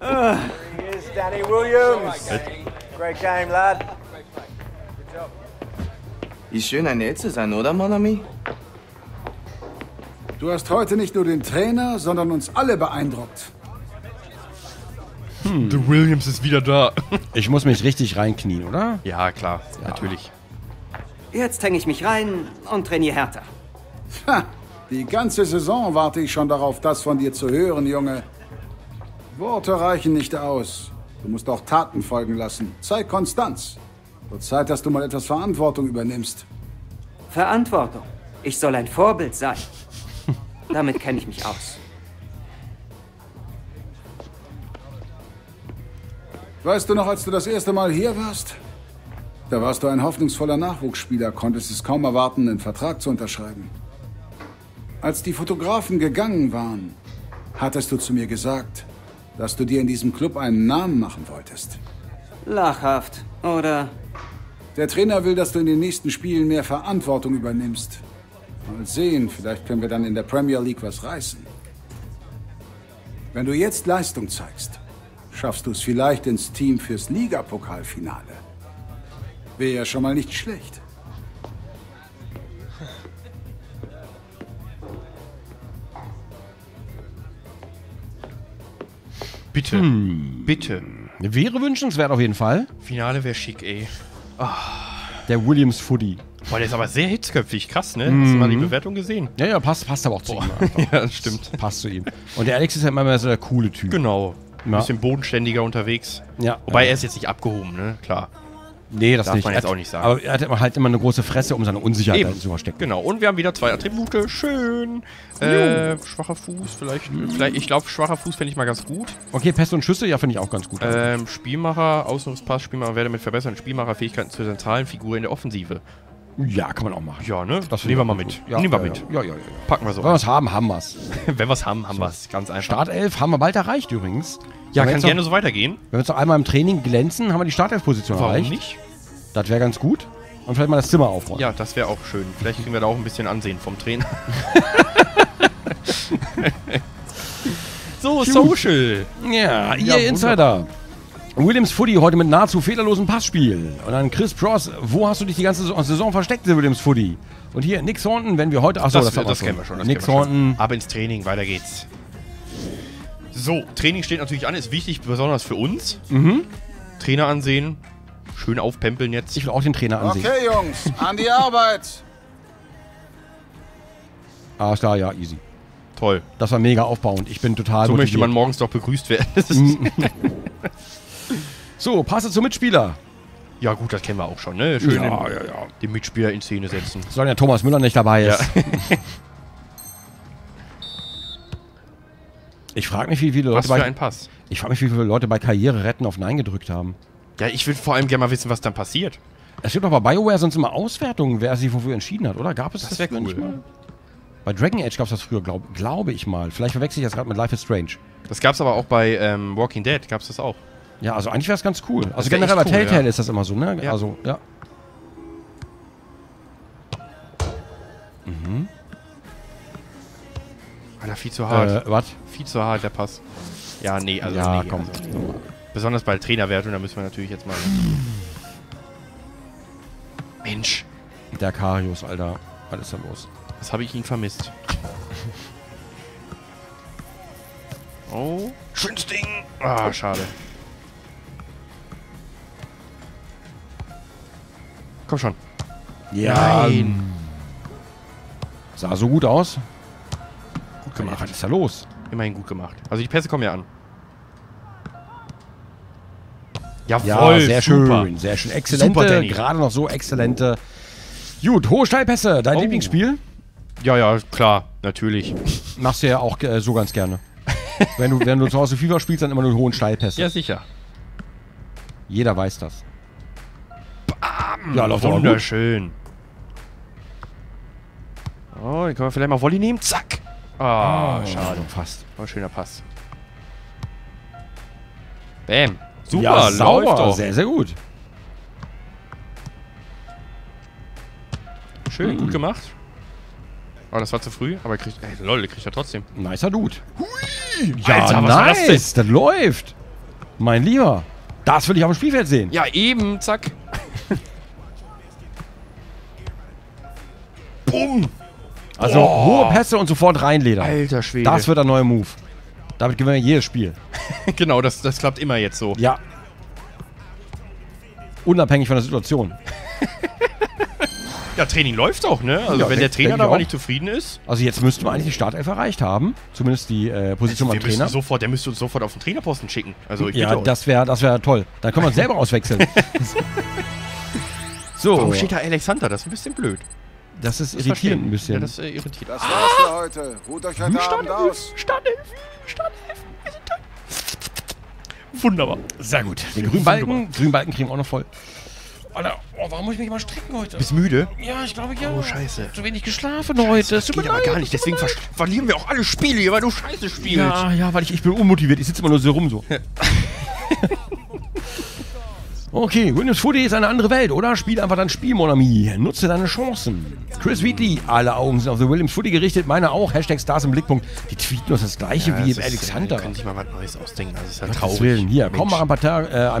Here he is, Danny Williams. Great game, lad. Good job. Wie schön, ein L zu sein, oder, Monami? Du hast heute nicht nur den Trainer, sondern uns alle beeindruckt. The Williams ist wieder da. Ich muss mich richtig reinknien, oder? Ja, klar. Ja. Natürlich. Jetzt hänge ich mich rein und trainiere härter. Ha, die ganze Saison warte ich schon darauf, das von dir zu hören, Junge. Worte reichen nicht aus. Du musst auch Taten folgen lassen. Zeig Konstanz. Wird Zeit, dass du mal etwas Verantwortung übernimmst. Verantwortung? Ich soll ein Vorbild sein. Damit kenne ich mich aus. Weißt du noch, als du das erste Mal hier warst? Da warst du ein hoffnungsvoller Nachwuchsspieler, konntest es kaum erwarten, einen Vertrag zu unterschreiben. Als die Fotografen gegangen waren, hattest du zu mir gesagt, dass du dir in diesem Club einen Namen machen wolltest. Lachhaft, oder? Der Trainer will, dass du in den nächsten Spielen mehr Verantwortung übernimmst. Mal sehen, vielleicht können wir dann in der Premier League was reißen. Wenn du jetzt Leistung zeigst, schaffst du es vielleicht ins Team fürs Ligapokalfinale. Wäre ja schon mal nicht schlecht. Bitte, bitte. Wäre wünschenswert auf jeden Fall. Finale wäre schick, ey. Oh. Der Williams Footy. Boah, der ist aber sehr hitzköpfig, krass, ne? Hast du mal die Bewertung gesehen? Ja, ja, passt aber auch zu ihm. Ja, das stimmt. Passt zu ihm. Und der Alex ist halt immer so der coole Typ. Genau. Ein bisschen bodenständiger unterwegs. Ja. Wobei er ist jetzt nicht abgehoben, ne? Klar. Nee, das darf nicht. Man jetzt auch nicht sagen. Aber er hat halt immer eine große Fresse, um seine Unsicherheit zu verstecken. Genau. Und wir haben wieder zwei Attribute. Schön. Schwacher Fuß vielleicht. Ich glaube, schwacher Fuß fände ich mal ganz gut. Okay, Pässe und Schüsse, ja, finde ich auch ganz gut. Spielmacher, Ausnutzpass, Spielmacher werde damit verbessern. Spielmacher, Fähigkeiten zur zentralen Figur in der Offensive. Ja, kann man auch machen. Ja, ne? Das nehmen wir mal mit. Ja, nehmen wir mit. Ja. Packen wir so. Wenn wir es haben, haben wir es. Wenn wir es haben, haben wir es. Ganz einfach. Startelf haben wir bald erreicht übrigens. Ja, kann gerne so weitergehen. Wenn wir jetzt noch einmal im Training glänzen, haben wir die Startelf-Position erreicht. Warum nicht? Das wäre ganz gut. Und vielleicht mal das Zimmer aufräumen. Ja, das wäre auch schön. Vielleicht kriegen wir da auch ein bisschen Ansehen vom Trainer. So, Social. Ja, ihr Insider. Williams Footy heute mit nahezu fehlerlosem Passspiel. Und dann Chris Pross, wo hast du dich die ganze Saison versteckt, Williams Footy? Und hier Nick Thornton, wenn wir heute... Achso, das kennen wir schon. Nick Thornton. Ab ins Training, weiter geht's. So, Training steht natürlich an, ist wichtig, besonders für uns. Trainer ansehen, schön aufpempeln jetzt. Ich will auch den Trainer ansehen. Okay, Jungs, an die Arbeit. Ah, klar, ja, easy. Toll. Das war mega aufbauend, ich bin total motiviert. So möchte man morgens doch begrüßt werden. So, Passe zum Mitspieler. Ja gut, das kennen wir auch schon, ne? Schön den Mitspieler in Szene setzen. Solange der Thomas Müller nicht dabei ist. Ja. Ich frage mich, wie viele Leute bei Karriere retten auf Nein gedrückt haben. Ja, ich will vor allem gerne mal wissen, was dann passiert. Es gibt doch bei BioWare sonst immer Auswertungen, wer sich wofür entschieden hat, oder? Gab es das früher nicht mal? Bei Dragon Age gab es das früher, glaube ich mal. Vielleicht verwechsel ich das gerade mit Life is Strange. Das gab es aber auch bei Walking Dead, gab es das auch. Ja, also eigentlich wäre es ganz cool. Also generell bei Telltale ist das immer so, ne? Ja. Also, ja. Alter, viel zu hart. Was? Viel zu hart, der Pass. Ja, nee, also... Ja, nee, komm. Also, besonders bei Trainerwertung, da müssen wir natürlich jetzt mal... Mensch. Der Karius, Alter. Was ist da los? Was habe ich ihn vermisst? Oh. Schönes Ding. Ah, schade. Komm schon. Ja. Nein. Sah so gut aus. Gut gemacht. Was ist da los? Immerhin gut gemacht. Also die Pässe kommen ja an. Jawohl. Ja, sehr schön. Sehr schön. Exzellente. Gerade noch so exzellente. Gut, hohe Steilpässe. Dein Lieblingsspiel? Ja, ja, klar. Natürlich. Machst du ja auch so ganz gerne. wenn du zu Hause FIFA spielst, dann immer nur hohen Steilpässe. Ja, sicher. Jeder weiß das. Ja, läuft wunderschön. Oh, den können wir vielleicht mal Volley nehmen. Zack! Ah, schade. Fast. War ein schöner Pass. Bam. Super, ja, sauber. Sehr, sehr gut. Schön, gut gemacht. Oh, das war zu früh, aber er kriegt. Ey, lol, der kriegt er trotzdem. Nicer Dude. Hui! Ja, Alter, was nice, das läuft. Mein Lieber, das will ich auf dem Spielfeld sehen. Ja, eben, zack. Bumm. Also hohe Pässe und sofort reinledern. Alter Schwede. Das wird ein neuer Move. Damit gewinnen wir jedes Spiel. Genau, das klappt immer jetzt so. Ja. Unabhängig von der Situation. Ja, Training läuft auch, ne? Also ja, wenn der Trainer aber nicht zufrieden ist. Also jetzt müssten wir eigentlich die Startelf erreicht haben. Zumindest die Position beim Trainer. Sofort, der müsste uns sofort auf den Trainerposten schicken. Also ich bitte euch. Das wär toll. Dann können wir uns selber auswechseln. So. Warum steht da Alexander? Das ist ein bisschen blöd. Das ist irritierend ein bisschen. Ja, das irritiert. Das war's heute. Ruht euch heute Abend aus. Startelf. Wunderbar. Sehr gut. Den grünen Balken kriegen wir auch noch voll. Alter, warum muss ich mich mal strecken heute? Bist müde? Ja, ich glaube ja. Oh, scheiße. Zu wenig geschlafen heute. Das geht aber gar nicht. Deswegen verlieren wir auch alle Spiele hier, weil du Scheiße spielst. Ja, weil ich bin unmotiviert. Ich sitze immer nur so rum so. Okay, Windows Footy ist eine andere Welt, oder? Spiel einfach dein Spiel, Monami. Nutze deine Chancen. Chris Wheatley, alle Augen sind auf The Williams Footy gerichtet, meine auch. Hashtag Stars im Blickpunkt. Die tweeten uns das gleiche wie im Alexander. Kann ich mal was Neues ausdenken, das ist ja traurig. Hier, komm mal ein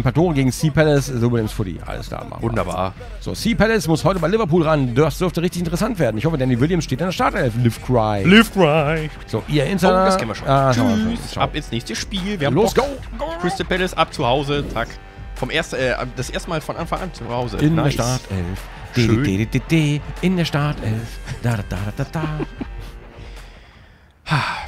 paar Tore gegen Sea Palace, The Williams Footy. Alles klar, machen wir. Wunderbar. So, Sea Palace muss heute bei Liverpool ran. Das dürfte richtig interessant werden. Ich hoffe, Danny Williams steht in der Startelf. Live Cry. Live Cry. So, ihr Insider. Oh, das kennen wir schon. Tschüss. Ab ins nächste Spiel. Wir haben Los, go. Crystal Palace, ab zu Hause. Zack. Das erste Mal von Anfang an zu Hause. In der Startelf. Schön. In der Startelf.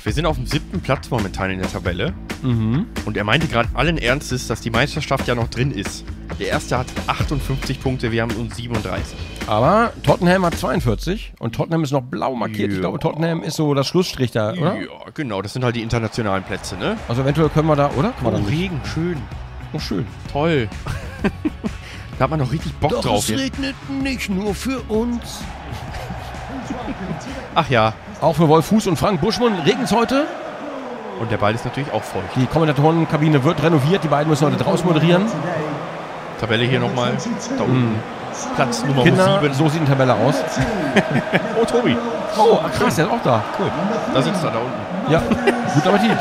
Wir sind auf dem 7. Platz momentan in der Tabelle. Mhm. Und er meinte gerade allen Ernstes, dass die Meisterschaft ja noch drin ist. Der erste hat 58 Punkte, wir haben uns 37. Aber Tottenham hat 42 und Tottenham ist noch blau markiert. Ja. Ich glaube, Tottenham ist so das Schlussstrich da, oder? Ja, genau. Das sind halt die internationalen Plätze, ne? Also eventuell können wir da, oder? Oh, Regen, schön. Oh, schön. Toll. Da hat man noch richtig Bock drauf. Es regnet nicht nur für uns. Ach ja. Auch für Wolff Fuss und Frank Buschmann regnet es heute. Und der Ball ist natürlich auch voll. Die Kommentatorenkabine wird renoviert. Die beiden müssen heute draus moderieren. Tabelle hier nochmal. Da unten. Platz Nummer 7. So sieht die Tabelle aus. Oh, Tobi. Oh, krass, der ist auch da. Cool. Da sitzt er, da unten. Ja, guten Appetit.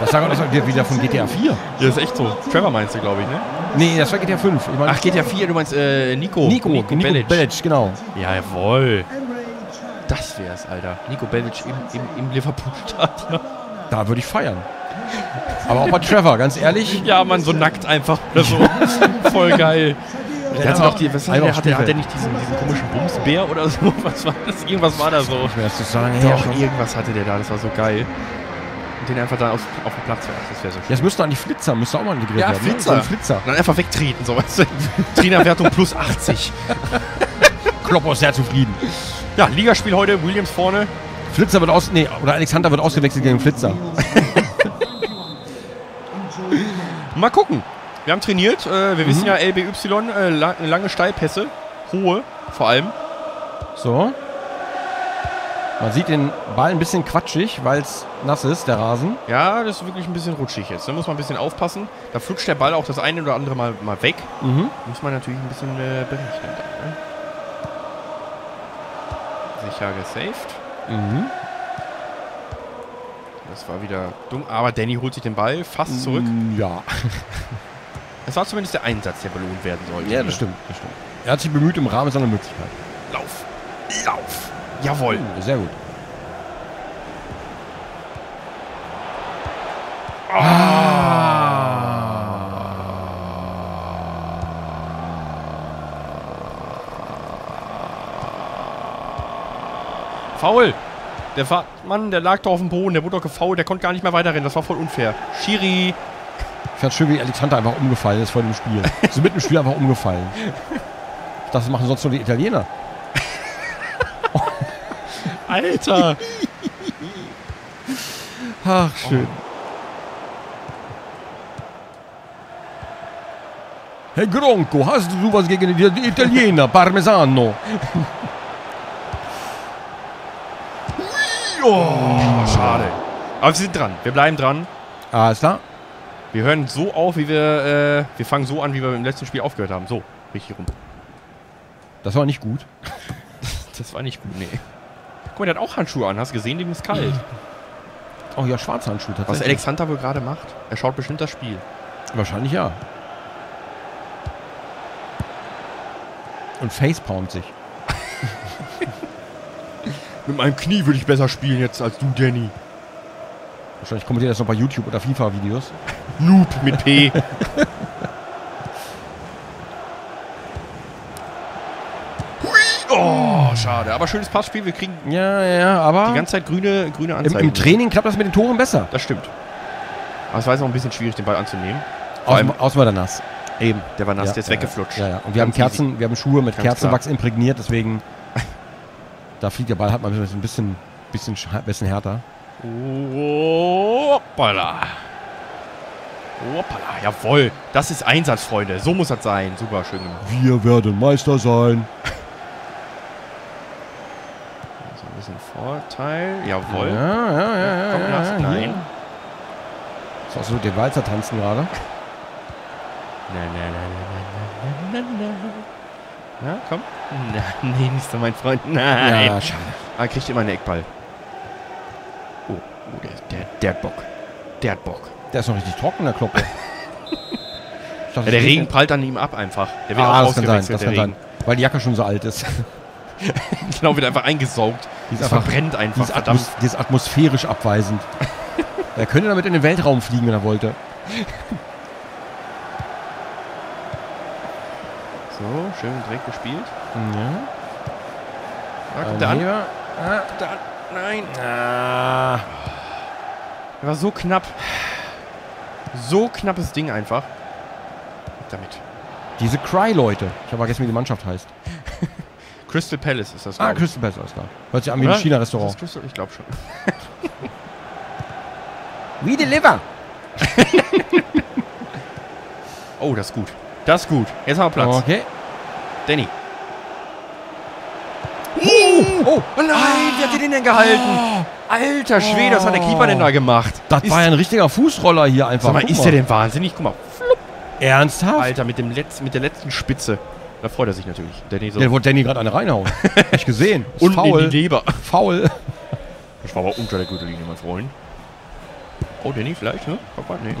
Das sagen wir wieder von GTA 4. Ja, das ist echt so. Trevor meinst du, glaube ich, ne? Nee, das war GTA 5. Ich mein, ach, GTA 4, du meinst Niko Bellic, genau. Jawohl. Das wär's, Alter. Niko Bellic im Liverpool-Stadion. Da würde ich feiern. Aber auch bei Trevor, ganz ehrlich. Ja, man, so nackt einfach oder so. Voll geil. Der hat auch die, hat der nicht diesen komischen Bumsbär oder so? Was war das? Irgendwas war da so. Ich will das nicht sagen. Doch, irgendwas hatte der da. Das war so geil. Den einfach da auf den Platz werfen. Das wäre so schön. Jetzt müsste an die Flitzer, müsste auch mal integriert werden. Ja, Flitzer. Flitzer. Dann einfach wegtreten, so weißt du. Trainerwertung plus 80. Kloppo ist sehr zufrieden. Ja, Ligaspiel heute, Williams vorne. Flitzer wird Alexander wird ausgewechselt gegen Flitzer. Mal gucken. Wir haben trainiert, wir wissen ja, LBY, lange Steilpässe, hohe vor allem. So. Man sieht den Ball ein bisschen quatschig, weil es nass ist, der Rasen. Ja, das ist wirklich ein bisschen rutschig jetzt. Da muss man ein bisschen aufpassen. Da flutscht der Ball auch das eine oder andere mal weg. Mhm. Muss man natürlich ein bisschen berechnen. Ne? Sicher gesaved. Mhm. Das war wieder dumm. Aber Danny holt sich den Ball fast zurück. Ja. Das war zumindest der Einsatz, der belohnt werden sollte. Ja, das stimmt. Das stimmt. Er hat sich bemüht im Rahmen seiner Möglichkeiten. Lauf. Lauf. Jawohl. Sehr gut. Foul. Der Mann, der lag da auf dem Boden, der wurde doch gefoult, der konnte gar nicht mehr weiterrennen. Das war voll unfair. Schiri. Ich fand schön, wie Alexander einfach umgefallen ist vor dem Spiel. So mit dem Spiel einfach umgefallen. Das machen sonst nur die Italiener. Alter! Ach, schön. Hey Gronko, hast du was gegen die Italiener? Parmesano! Schade. Aber wir sind dran. Wir bleiben dran. Alles klar. Wir hören so auf, wie wir. Wir fangen so an, wie wir im letzten Spiel aufgehört haben. So, richtig rum. Das war nicht gut. Das war nicht gut, nee. Guck mal, der hat auch Handschuhe an. Hast du gesehen? Dem ist kalt. Oh ja, Schwarzhandschuh tatsächlich. Was Alexander wohl gerade macht. Er schaut bestimmt das Spiel. Wahrscheinlich ja. Und facepalmt sich. Mit meinem Knie würde ich besser spielen jetzt als du, Danny. Wahrscheinlich kommentiert das noch bei YouTube oder FIFA-Videos. Noob mit P. Oh, schade. Aber schönes Passspiel. Wir kriegen aber die ganze Zeit grüne Anzeigen. Im Training klappt das mit den Toren besser. Das stimmt. Aber es war jetzt auch ein bisschen schwierig, den Ball anzunehmen. Außen war der nass. Eben. Der war nass, der ist weggeflutscht. Ja, ja. Und wir haben Kerzen, wir haben Schuhe mit Kerzenwachs imprägniert, deswegen da fliegt der Ball halt mal ein bisschen härter. Hoppala. Hoppala, jawohl. Das ist Einsatz, Freunde. So muss das sein. Super schön gemacht. Wir werden Meister sein. So ein bisschen Vorteil. Jawohl. Ja. Komm, lass rein. Das ist auch so den Walzer tanzen gerade. Na, ja, komm. Na, nee, nicht so, mein Freund. Nein. Ja, schade. Er kriegt immer einen Eckball. Oh, der hat Bock. Der hat Bock. Der ist noch richtig trocken, der Kloppo. Ja, der Regen prallt an ihm ab einfach. Der wird auch ausgewechselt, der Regen. Weil die Jacke schon so alt ist. Genau, wird einfach eingesaugt. Die ist verbrennt einfach. Die ist atmosphärisch abweisend. Er könnte damit in den Weltraum fliegen, wenn er wollte. So, schön direkt gespielt. Ja. Da kommt der an. Ah, kommt der an. Nein. Ah. Der war so knapp. So knappes Ding einfach. Damit. Diese Cry-Leute. Ich habe vergessen, wie die Mannschaft heißt. Crystal Palace ist das. Ah, Crystal Palace, alles klar. Hört sich an wie ein China-Restaurant. Ich glaube schon. We deliver. Oh, das ist gut. Das ist gut. Jetzt haben wir Platz. Okay. Danny. Oh nein, wie hat er den denn gehalten? Alter Schwede, was hat der Keeper denn da gemacht? Das war ja ein richtiger Fußroller hier einfach. Sag mal, ist der denn wahnsinnig? Guck mal. Ernsthaft? Alter, mit der letzten Spitze. Da freut er sich natürlich. Danny so. Der wollte Danny gerade eine reinhauen. Hab ich gesehen. Und faul. In die Leber. Faul. Das war aber unter der Gürtellinie, mein Freund. Oh, Danny vielleicht, ne? Nee,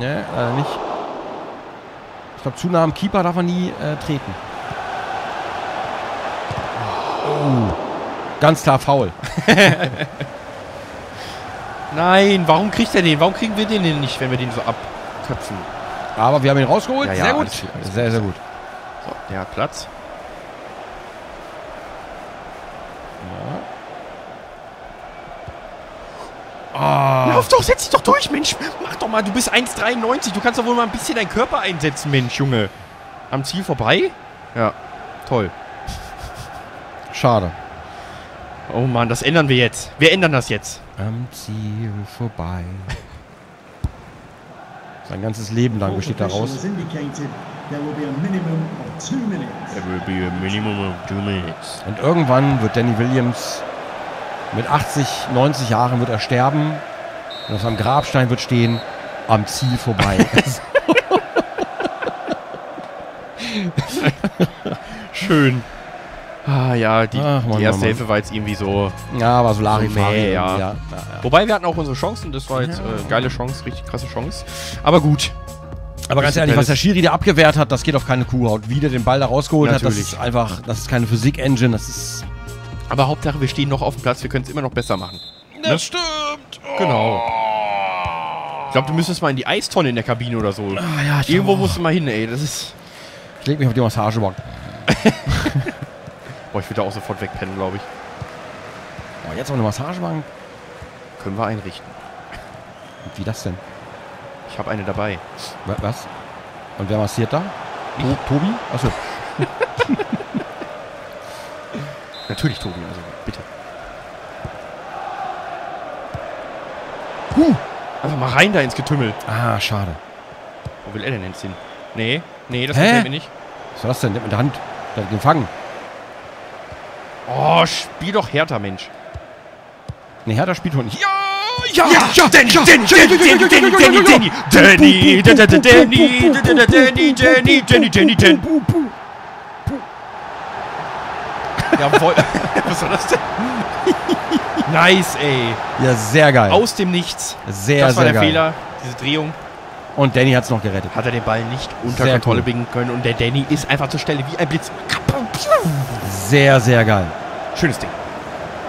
nicht. Ich glaube, zu nah am Keeper darf man nie treten. Oh. Ganz klar faul. Nein, warum kriegt er den? Warum kriegen wir den denn nicht, wenn wir den so abköpfen? Aber wir haben ihn rausgeholt. Ja, sehr gut. Alles sehr, sehr gut. So, der hat Platz. Ja. Lauf doch, setz dich doch durch, Mensch. Mach doch mal, du bist 1,93. Du kannst doch wohl mal ein bisschen deinen Körper einsetzen, Mensch, Junge. Am Ziel vorbei? Ja, toll. Schade. Oh Mann, das ändern wir jetzt. Wir ändern das jetzt. Am Ziel vorbei. Sein ganzes Leben lang besteht daraus. There will be a minimum of two minutes. Und irgendwann wird Danny Williams mit 80, 90 Jahren wird er sterben. Und auf seinem Grabstein wird stehen, am Ziel vorbei. Schön. Ah ja, die erste Hilfe war jetzt irgendwie so... Ja, war so Larifari. Ja. Wobei, wir hatten auch unsere Chancen. Das war jetzt geile Chance, richtig krasse Chance. Aber gut. Aber ganz ehrlich, was der Schiri da abgewehrt hat, das geht auf keine Kuhhaut. Wie der den Ball da rausgeholt hat, das ist einfach... Das ist keine Physik-Engine, das ist... Aber Hauptsache, wir stehen noch auf dem Platz. Wir können es immer noch besser machen. Das stimmt! Genau. Ich glaube, du müsstest mal in die Eistonne in der Kabine oder so. Ja, irgendwo musst du mal hin, ey. Das ist... Ich leg mich auf die Massagebank. Boah, ich würde da auch sofort wegpennen, glaube ich. Oh, jetzt auch eine Massagebank. Können wir einrichten. Und wie das denn? Ich habe eine dabei. Was? Und wer massiert da? Tobi? Achso. Natürlich Tobi, also bitte. Einfach mal rein da ins Getümmel. Ah, schade. Wo will er denn jetzt hin? Nee, das gefällt mir nicht. Was war das denn? Mit der Hand. Der hat den Fangen. Oh, spiel doch Hertha, Mensch. Ne, Hertha spielt heute nicht. Ja, Danny. Jawohl. Was war das denn? Nice, ey. Ja, sehr geil. Aus dem Nichts. Sehr, sehr geil. Das war der Fehler, diese Drehung. Und Danny hat es noch gerettet. Hat er den Ball nicht unter Kontrolle bringen können. Und der Danny ist einfach zur Stelle wie ein Blitz. Sehr, sehr geil. Schönes Ding.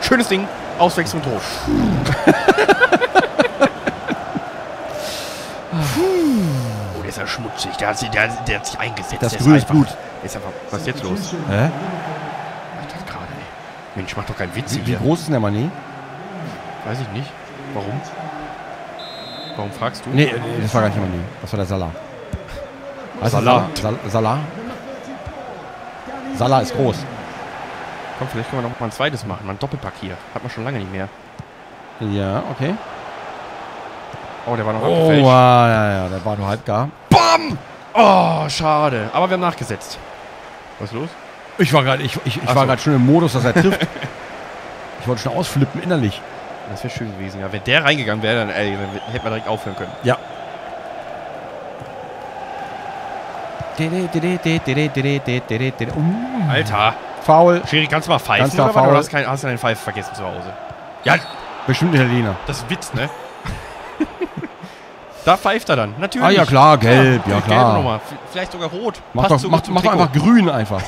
Schönes Ding. Auswechslung Tor. Oh, der ist ja schmutzig. Der hat sich eingesetzt. Das Brühe ist gut. Was ist jetzt los? Hä? Macht das gerade, ey. Mensch, macht doch keinen Witz hier. Wie groß ist denn der Mané? Weiß ich nicht. Warum? Warum fragst du? Nee, das war gar nicht Mané. Das war der Salah. Salah? Salah ist groß. Komm, vielleicht können wir noch mal ein zweites machen. Mal ein Doppelpack hier. Hat man schon lange nicht mehr. Ja, okay. Oh, der war noch halb gefälscht. Oh, ja, der war nur halb gar. BAM! Oh, schade. Aber wir haben nachgesetzt. Was ist los? Ich war gerade schon im Modus, dass er trifft. Ich wollte schon ausflippen innerlich. Das wäre schön gewesen. Ja, wenn der reingegangen wäre, dann hätte man direkt aufhören können. Ja. Alter. Foul. Schiri, kannst du mal pfeifen? Ganz klar, Foul. Du hast deinen Pfeifen vergessen zu Hause. Ja. Bestimmt nicht der Liener. Das ist Witz, ne? Da pfeift er dann. Natürlich. Ah ja, klar. Gelb. Ja, klar. Gelbe Nummer. Vielleicht sogar rot. Mach doch einfach grün einfach.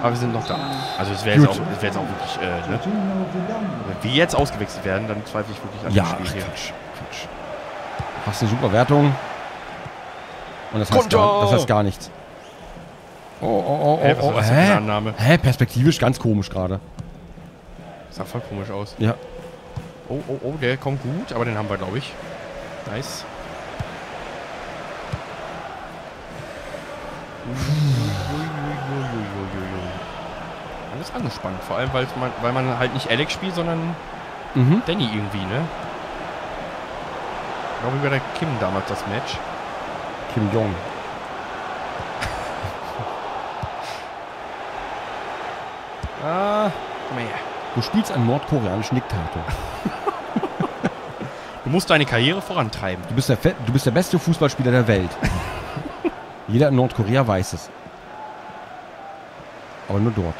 Aber wir sind noch da. Also es wäre jetzt auch wirklich, ne? Wenn wir jetzt ausgewechselt werden, dann zweifle ich wirklich an das Spiel hier. Quatsch. Hast eine super Wertung. Und das heißt gar nichts. Oh, hä? Perspektivisch ganz komisch gerade. Sah voll komisch aus. Ja. Oh, der kommt gut, aber den haben wir, glaube ich. Nice. Alles angespannt. Vor allem, weil man halt nicht Alex spielt, sondern Danny irgendwie, ne? Ich glaube, über der Kim damals das Match. Kim Jong. Komm her. Du spielst einen nordkoreanischen Diktator. Du musst deine Karriere vorantreiben. Du bist der beste Fußballspieler der Welt. Jeder in Nordkorea weiß es. Aber nur dort.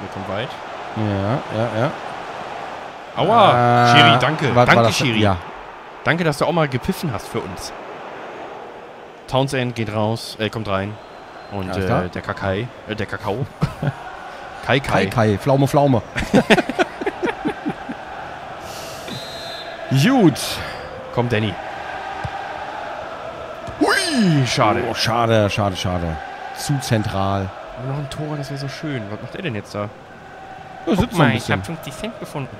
Der kommt weit. Ja. Aua! Schiri, danke. Danke, Schiri. Ja. Danke, dass du auch mal gepiffen hast für uns. Townsend geht raus, kommt rein. Und der Kakao. Kai-Kai. Pflaume. Gut. Kommt Danny. Hui, schade. Oh, schade. Zu zentral. Aber noch ein Tor, das wäre so schön. Was macht er denn jetzt da? Ja, guck mal, ich habe 50 Cent gefunden.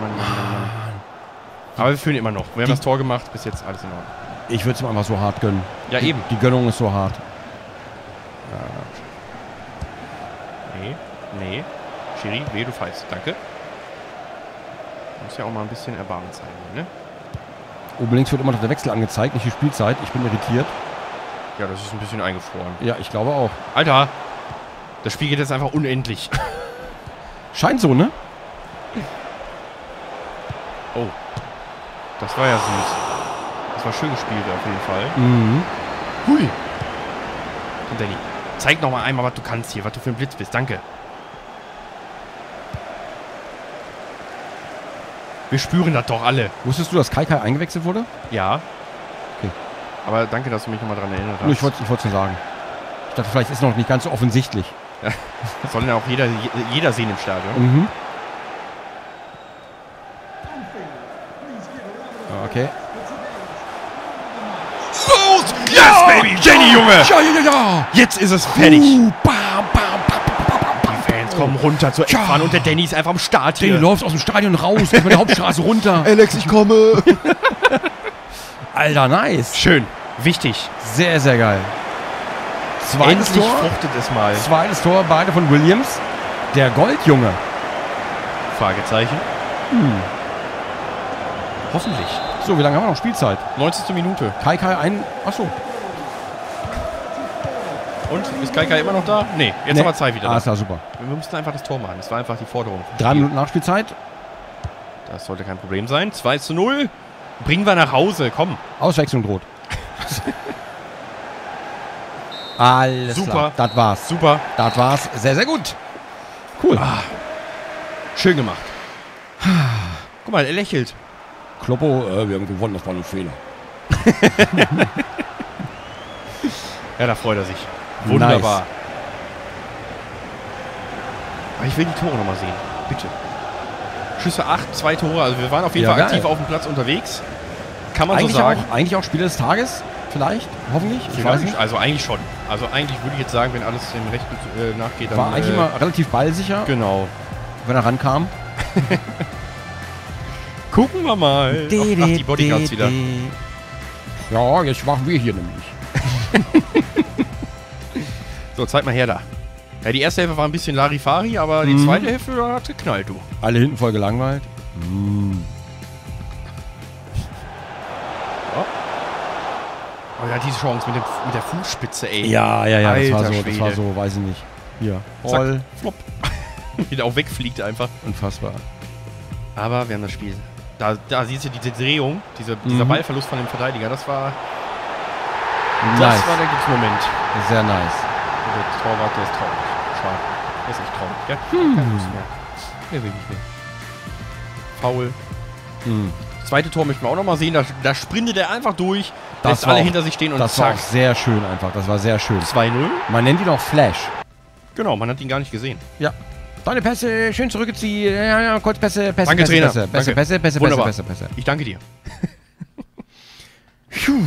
Mann. Aber wir fühlen immer noch. Wir haben das Tor gemacht, bis jetzt alles in Ordnung. Ich würde es einfach so hart gönnen. Ja, eben. Die Gönnung ist so hart. Nee. Schiri, weh, du pfeifst. Danke. Du musst ja auch mal ein bisschen Erbarmen zeigen, ne? Oben links wird immer noch der Wechsel angezeigt, nicht die Spielzeit. Ich bin irritiert. Ja, das ist ein bisschen eingefroren. Ja, ich glaube auch. Alter, das Spiel geht jetzt einfach unendlich. Scheint so, ne? Oh, das war ja süß. Das war schön gespielt auf jeden Fall. Hui. Und Danny, zeig noch mal einmal, was du kannst hier, was du für ein Blitz bist. Danke. Wir spüren das doch alle. Wusstest du, dass Kai-Kai eingewechselt wurde? Ja. Okay. Aber danke, dass du mich nochmal dran erinnert hast. Ich wollte es nur sagen. Ich dachte, vielleicht ist es noch nicht ganz so offensichtlich. Das soll ja auch jeder sehen im Stadion. Okay. Los! Yes, baby! Jenny, Junge! Ja! Jetzt ist es fertig. Kommen runter zur Eckfahne und der Danny ist einfach am Start hier. Danny läuft aus dem Stadion raus, über der Hauptstraße runter. Alex, ich komme. Alter, nice. Schön. Wichtig. Sehr, sehr geil. Zweites Tor. Fruchtet es mal. Zweites Tor, beide von Williams. Der Goldjunge. Fragezeichen. Hoffentlich. So, wie lange haben wir noch Spielzeit? 90. Minute. Kai-Kai ein... Achso. Und? Ist Kai-Kai immer noch da? Nee, jetzt haben wir Zeit wieder. Ah, ist ja super. Wir mussten einfach das Tor machen. Das war einfach die Forderung. 3 Minuten Nachspielzeit. Das sollte kein Problem sein. 2:0. Bringen wir nach Hause. Komm. Auswechslung droht. Alles super. Klar. Das war's. Super. Das war's. Sehr, sehr gut. Cool. Ah. Schön gemacht. Guck mal, er lächelt. Kloppo, wir haben gewonnen. Das war ein Fehler. Ja, da freut er sich. Wunderbar. Nice. Aber ich will die Tore nochmal sehen. Bitte. Schüsse 8, 2 Tore. Also wir waren auf jeden Fall aktiv auf dem Platz unterwegs. Kann man eigentlich so sagen. Eigentlich auch Spieler des Tages? Vielleicht? Hoffentlich? Ich weiß nicht. Also eigentlich schon. Also eigentlich würde ich jetzt sagen, wenn alles dem Rechten nachgeht, dann... War eigentlich immer relativ ballsicher. Genau. Wenn er rankam. Gucken wir mal. Ach, die Bodyguards wieder. Ja, jetzt machen wir hier nämlich. So, zeig mal her da. Ja, die erste Hälfte war ein bisschen Larifari, aber die zweite Hälfte hat geknallt, du. Alle hinten voll gelangweilt. Oh. Oh ja, diese Chance mit der Fußspitze, ey. Ja, ja, ja, das war so, weiß ich nicht. Hier, voll. Flop. Wie der auch wegfliegt einfach. Unfassbar. Aber wir haben das Spiel. Da siehst du diese Drehung, dieser Ballverlust von dem Verteidiger, das war... Nice. Das war der gute Moment. Sehr nice. Der Torwart, der ist traurig. Schade. Der ist echt traurig, gell? Kein Lust mehr. Der will nicht mehr. Foul. Das zweite Tor möchten wir auch nochmal sehen. Da sprintet er einfach durch, lässt alle hinter sich stehen und zack. Das war auch sehr schön einfach. Das war sehr schön. 2:0. Man nennt ihn auch Flash. Genau, man hat ihn gar nicht gesehen. Ja. Deine Pässe, schön zurückgezogen. Ja, ja, kurz Pässe. Danke, Trainer. Pässe, Pässe, Pässe, Pässe, Pässe. Ich danke dir. Phew.